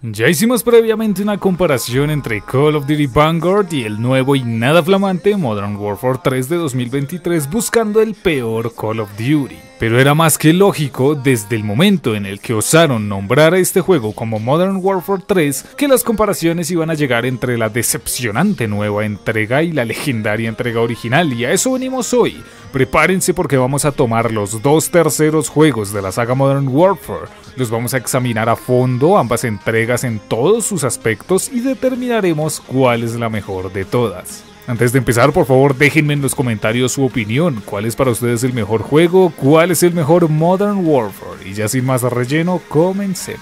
Ya hicimos previamente una comparación entre Call of Duty Vanguard y el nuevo y nada flamante Modern Warfare 3 de 2023 buscando el peor Call of Duty. Pero era más que lógico desde el momento en el que osaron nombrar a este juego como Modern Warfare 3 que las comparaciones iban a llegar entre la decepcionante nueva entrega y la legendaria entrega original, y a eso venimos hoy. Prepárense porque vamos a tomar los dos terceros juegos de la saga Modern Warfare, los vamos a examinar a fondo ambas entregas en todos sus aspectos y determinaremos cuál es la mejor de todas. Antes de empezar, por favor, déjenme en los comentarios su opinión. ¿Cuál es para ustedes el mejor juego? ¿Cuál es el mejor Modern Warfare? Y ya sin más relleno, comencemos.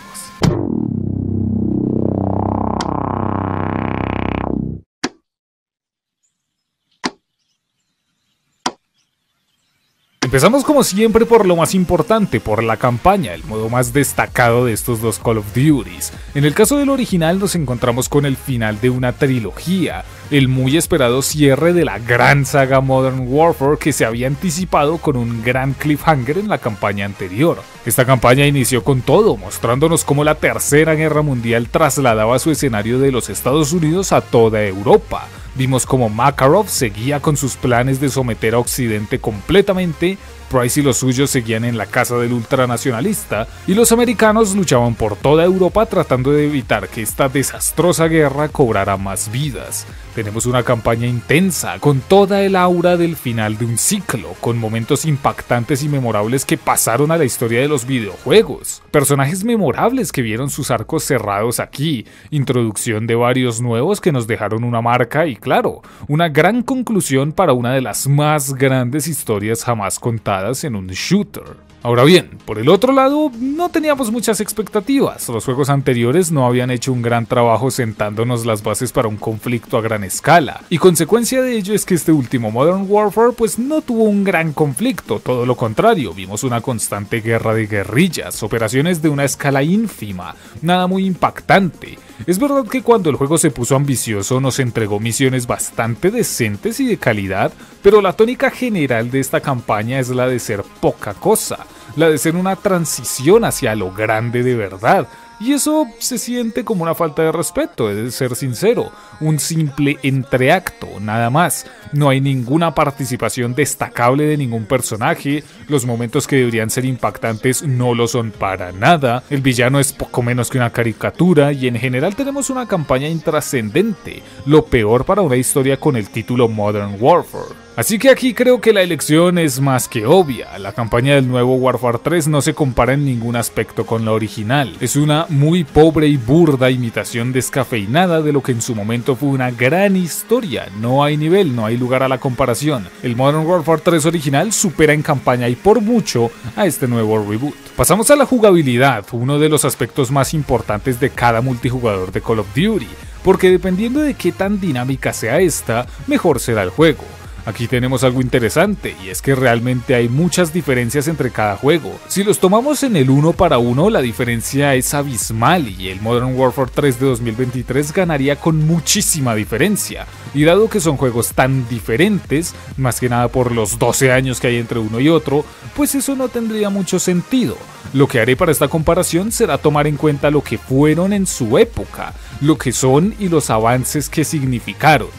Empezamos como siempre por lo más importante, por la campaña, el modo más destacado de estos dos Call of Duties. En el caso del original nos encontramos con el final de una trilogía, el muy esperado cierre de la gran saga Modern Warfare que se había anticipado con un gran cliffhanger en la campaña anterior. Esta campaña inició con todo, mostrándonos cómo la Tercera Guerra Mundial trasladaba su escenario de los Estados Unidos a toda Europa. Vimos como Makarov seguía con sus planes de someter a Occidente completamente, Price y los suyos seguían en la casa del ultranacionalista, y los americanos luchaban por toda Europa tratando de evitar que esta desastrosa guerra cobrara más vidas. Tenemos una campaña intensa, con toda el aura del final de un ciclo, con momentos impactantes y memorables que pasaron a la historia de los videojuegos, personajes memorables que vieron sus arcos cerrados aquí, introducción de varios nuevos que nos dejaron una marca y, claro, una gran conclusión para una de las más grandes historias jamás contadas en un shooter. Ahora bien, por el otro lado, no teníamos muchas expectativas. Los juegos anteriores no habían hecho un gran trabajo sentándonos las bases para un conflicto a gran escala, y consecuencia de ello es que este último Modern Warfare pues no tuvo un gran conflicto, todo lo contrario, vimos una constante guerra de guerrillas, operaciones de una escala ínfima, nada muy impactante. Es verdad que cuando el juego se puso ambicioso nos entregó misiones bastante decentes y de calidad, pero la tónica general de esta campaña es la de ser poca cosa, la de ser una transición hacia lo grande de verdad. Y eso se siente como una falta de respeto, he de ser sincero, un simple entreacto, nada más. No hay ninguna participación destacable de ningún personaje, los momentos que deberían ser impactantes no lo son para nada, el villano es poco menos que una caricatura y en general tenemos una campaña intrascendente, lo peor para una historia con el título Modern Warfare. Así que aquí creo que la elección es más que obvia, la campaña del nuevo Warfare 3 no se compara en ningún aspecto con la original, es una muy pobre y burda imitación descafeinada de lo que en su momento fue una gran historia, no hay nivel, no hay lugar a la comparación, el Modern Warfare 3 original supera en campaña y por mucho a este nuevo reboot. Pasamos a la jugabilidad, uno de los aspectos más importantes de cada multijugador de Call of Duty, porque dependiendo de qué tan dinámica sea esta, mejor será el juego. Aquí tenemos algo interesante, y es que realmente hay muchas diferencias entre cada juego. Si los tomamos en el 1 para 1, la diferencia es abismal y el Modern Warfare 3 de 2023 ganaría con muchísima diferencia. Y dado que son juegos tan diferentes, más que nada por los 12 años que hay entre uno y otro, pues eso no tendría mucho sentido. Lo que haré para esta comparación será tomar en cuenta lo que fueron en su época, lo que son y los avances que significaron.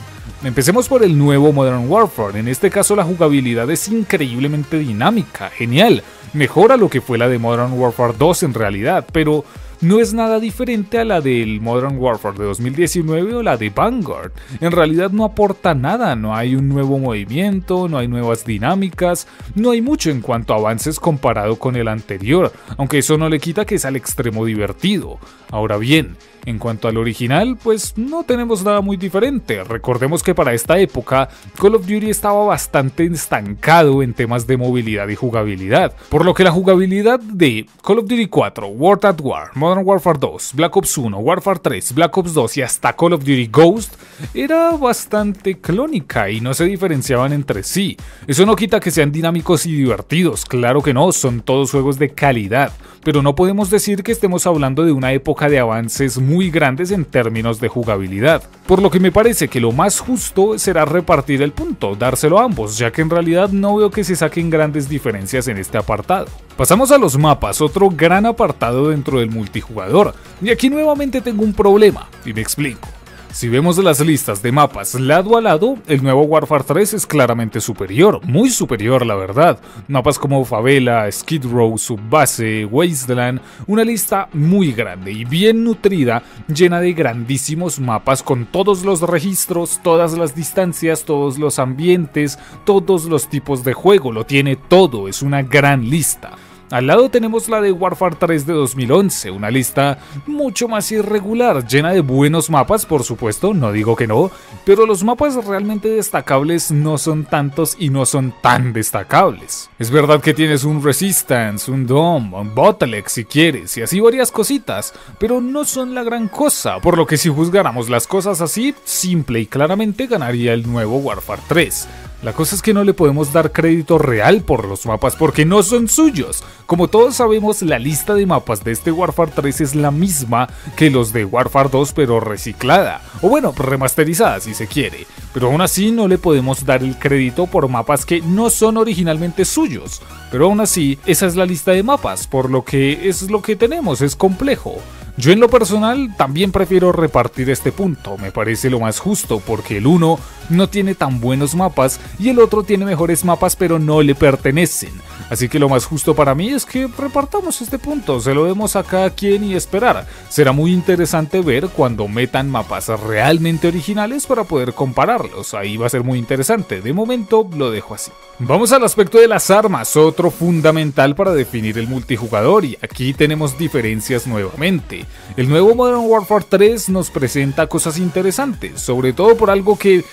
Empecemos por el nuevo Modern Warfare, en este caso la jugabilidad es increíblemente dinámica, genial, mejora lo que fue la de Modern Warfare 2 en realidad, pero no es nada diferente a la del Modern Warfare de 2019 o la de Vanguard, en realidad no aporta nada, no hay un nuevo movimiento, no hay nuevas dinámicas, no hay mucho en cuanto a avances comparado con el anterior, aunque eso no le quita que es al extremo divertido. Ahora bien, en cuanto al original, pues no tenemos nada muy diferente, recordemos que para esta época Call of Duty estaba bastante estancado en temas de movilidad y jugabilidad, por lo que la jugabilidad de Call of Duty 4, World at War, Modern Warfare 2, Black Ops 1, Warfare 3, Black Ops 2 y hasta Call of Duty Ghost era bastante clónica y no se diferenciaban entre sí. Eso no quita que sean dinámicos y divertidos, claro que no, son todos juegos de calidad, pero no podemos decir que estemos hablando de una época de avances muy muy grandes en términos de jugabilidad, por lo que me parece que lo más justo será repartir el punto, dárselo a ambos, ya que en realidad no veo que se saquen grandes diferencias en este apartado. Pasamos a los mapas, otro gran apartado dentro del multijugador, y aquí nuevamente tengo un problema, y me explico. Si vemos las listas de mapas lado a lado, el nuevo Warfare 3 es claramente superior, muy superior la verdad. Mapas como Favela, Skid Row, Subbase, Wasteland, una lista muy grande y bien nutrida, llena de grandísimos mapas con todos los registros, todas las distancias, todos los ambientes, todos los tipos de juego, lo tiene todo, es una gran lista. Al lado tenemos la de Warfare 3 de 2011, una lista mucho más irregular, llena de buenos mapas, por supuesto, no digo que no, pero los mapas realmente destacables no son tantos y no son tan destacables. Es verdad que tienes un Resistance, un Dome, un Bottleneck si quieres, y así varias cositas, pero no son la gran cosa, por lo que si juzgáramos las cosas así, simple y claramente ganaría el nuevo Warfare 3. La cosa es que no le podemos dar crédito real por los mapas porque no son suyos. Como todos sabemos, la lista de mapas de este Warfare 3 es la misma que los de Warfare 2 pero reciclada, o bueno, remasterizada si se quiere, pero aún así no le podemos dar el crédito por mapas que no son originalmente suyos, pero aún así esa es la lista de mapas, por lo que es lo que tenemos, es complejo. Yo en lo personal también prefiero repartir este punto, me parece lo más justo porque el uno no tiene tan buenos mapas y el otro tiene mejores mapas pero no le pertenecen, así que lo más justo para mí es que repartamos este punto, se lo demos a cada quien y esperar. Será muy interesante ver cuando metan mapas realmente originales para poder compararlos, ahí va a ser muy interesante, de momento lo dejo así. Vamos al aspecto de las armas, otro fundamental para definir el multijugador, y aquí tenemos diferencias nuevamente. El nuevo Modern Warfare 3 nos presenta cosas interesantes, sobre todo por algo que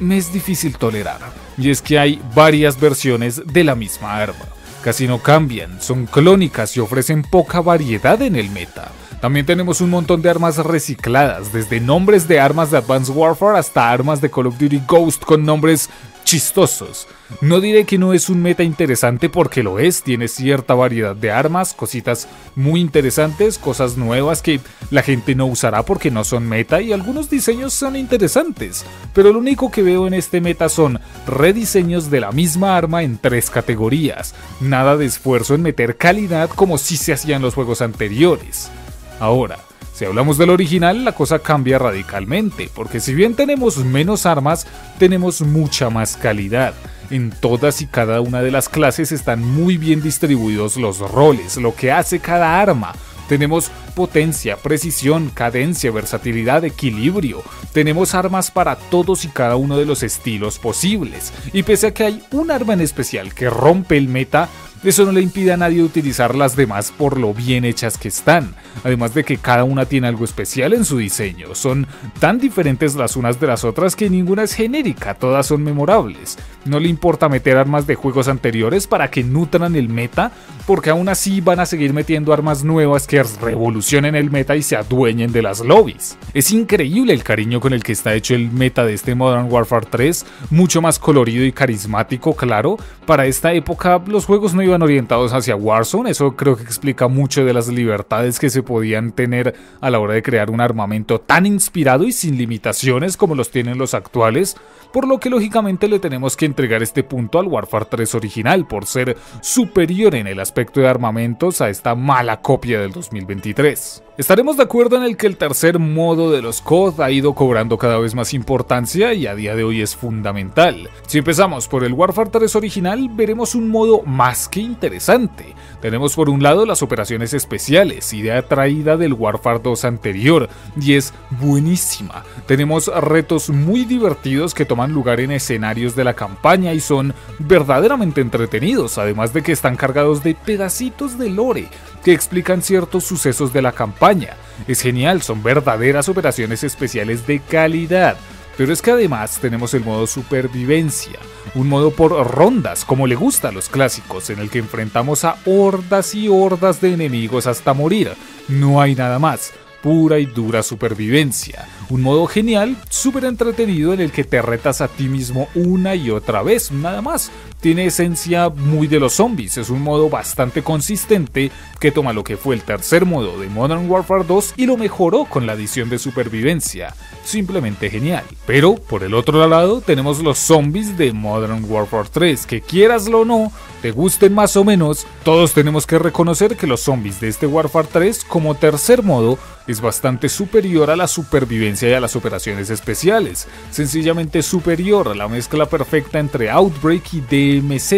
me es difícil tolerar, y es que hay varias versiones de la misma arma. Casi no cambian, son clónicas y ofrecen poca variedad en el meta. También tenemos un montón de armas recicladas, desde nombres de armas de Advanced Warfare hasta armas de Call of Duty Ghost con nombres chistosos. No diré que no es un meta interesante porque lo es, tiene cierta variedad de armas, cositas muy interesantes, cosas nuevas que la gente no usará porque no son meta y algunos diseños son interesantes, pero lo único que veo en este meta son rediseños de la misma arma en tres categorías, nada de esfuerzo en meter calidad como si se hacía en los juegos anteriores. Ahora, si hablamos del original, la cosa cambia radicalmente, porque si bien tenemos menos armas, tenemos mucha más calidad. En todas y cada una de las clases están muy bien distribuidos los roles, lo que hace cada arma. Tenemos potencia, precisión, cadencia, versatilidad, equilibrio. Tenemos armas para todos y cada uno de los estilos posibles. Y pese a que hay un arma en especial que rompe el meta, eso no le impide a nadie utilizar las demás por lo bien hechas que están, además de que cada una tiene algo especial en su diseño, son tan diferentes las unas de las otras que ninguna es genérica, todas son memorables. No le importa meter armas de juegos anteriores para que nutran el meta, porque aún así van a seguir metiendo armas nuevas que revolucionen el meta y se adueñen de las lobbies. Es increíble el cariño con el que está hecho el meta de este Modern Warfare 3, mucho más colorido y carismático, claro, para esta época los juegos no iban orientados hacia Warzone, eso creo que explica mucho de las libertades que se podían tener a la hora de crear un armamento tan inspirado y sin limitaciones como los tienen los actuales, por lo que lógicamente le tenemos que entregar este punto al Warfare 3 original por ser superior en el aspecto de armamentos a esta mala copia del 2023. Estaremos de acuerdo en el que el tercer modo de los COD ha ido cobrando cada vez más importancia y a día de hoy es fundamental. Si empezamos por el Warfare 3 original, veremos un modo más que interesante. Tenemos por un lado las operaciones especiales, idea traída del Warfare 2 anterior, y es buenísima. Tenemos retos muy divertidos que toman lugar en escenarios de la campaña y son verdaderamente entretenidos, además de que están cargados de pedacitos de lore que explican ciertos sucesos de la campaña. Es genial, son verdaderas operaciones especiales de calidad. Pero es que además tenemos el modo supervivencia, un modo por rondas, como le gusta a los clásicos, en el que enfrentamos a hordas y hordas de enemigos hasta morir. No hay nada más, pura y dura supervivencia. Un modo genial, súper entretenido, en el que te retas a ti mismo una y otra vez, nada más. Tiene esencia muy de los zombies, es un modo bastante consistente que toma lo que fue el tercer modo de Modern Warfare 2 y lo mejoró con la adición de supervivencia. Simplemente genial. Pero por el otro lado tenemos los zombies de Modern Warfare 3, que quieraslo o no, te gusten más o menos, todos tenemos que reconocer que los zombies de este Warfare 3 como tercer modo es bastante superior a la supervivencia y a las operaciones especiales, sencillamente superior a la mezcla perfecta entre Outbreak y DMZ.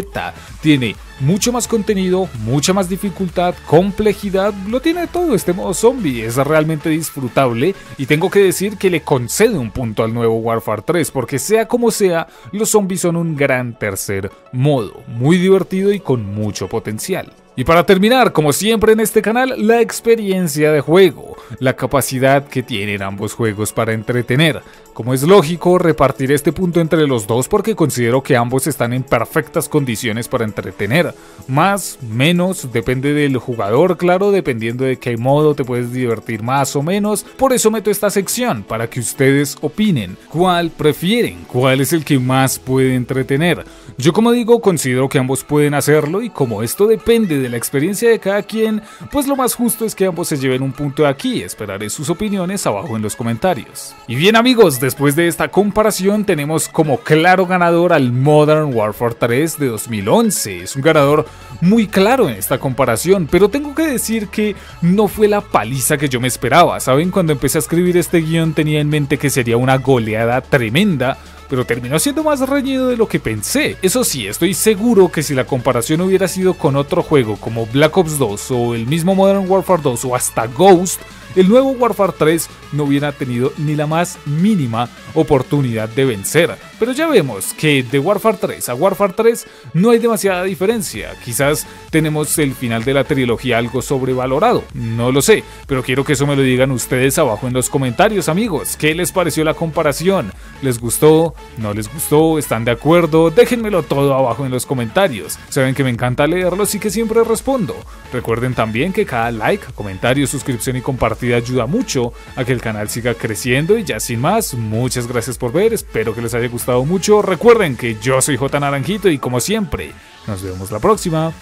Tiene mucho más contenido, mucha más dificultad, complejidad, lo tiene todo este modo zombie, es realmente disfrutable y tengo que decir que le concede un punto al nuevo Warfare 3 porque sea como sea, los zombies son un gran tercer modo, muy divertido y con mucho potencial. Y para terminar, como siempre en este canal, la experiencia de juego, la capacidad que tienen ambos juegos para entretener. Como es lógico, repartir este punto entre los dos porque considero que ambos están en perfectas condiciones para entretener. Más, menos, depende del jugador, claro, dependiendo de qué modo te puedes divertir más o menos. Por eso meto esta sección, para que ustedes opinen. ¿Cuál prefieren? ¿Cuál es el que más puede entretener? Yo, como digo, considero que ambos pueden hacerlo y como esto depende de la experiencia de cada quien, pues lo más justo es que ambos se lleven un punto de aquí. Esperaré sus opiniones abajo en los comentarios. Y bien amigos, después de esta comparación tenemos como claro ganador al Modern Warfare 3 de 2011. Es un ganador muy claro en esta comparación, pero tengo que decir que no fue la paliza que yo me esperaba. ¿Saben? Cuando empecé a escribir este guión tenía en mente que sería una goleada tremenda, pero terminó siendo más reñido de lo que pensé. Eso sí, estoy seguro que si la comparación hubiera sido con otro juego como Black Ops 2 o el mismo Modern Warfare 2 o hasta Ghost, el nuevo Warfare 3 no hubiera tenido ni la más mínima oportunidad de vencer. Pero ya vemos que de Warfare 3 a Warfare 3 no hay demasiada diferencia. Quizás tenemos el final de la trilogía algo sobrevalorado, no lo sé, pero quiero que eso me lo digan ustedes abajo en los comentarios, amigos. ¿Qué les pareció la comparación? ¿Les gustó? ¿No les gustó? ¿Están de acuerdo? Déjenmelo todo abajo en los comentarios. Saben que me encanta leerlos y que siempre respondo. Recuerden también que cada like, comentario, suscripción y compartida ayuda mucho a que el canal siga creciendo. Y ya sin más, muchas gracias por ver, espero que les haya gustado mucho. Recuerden que yo soy J Naranjito y como siempre, nos vemos la próxima.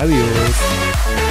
Adiós.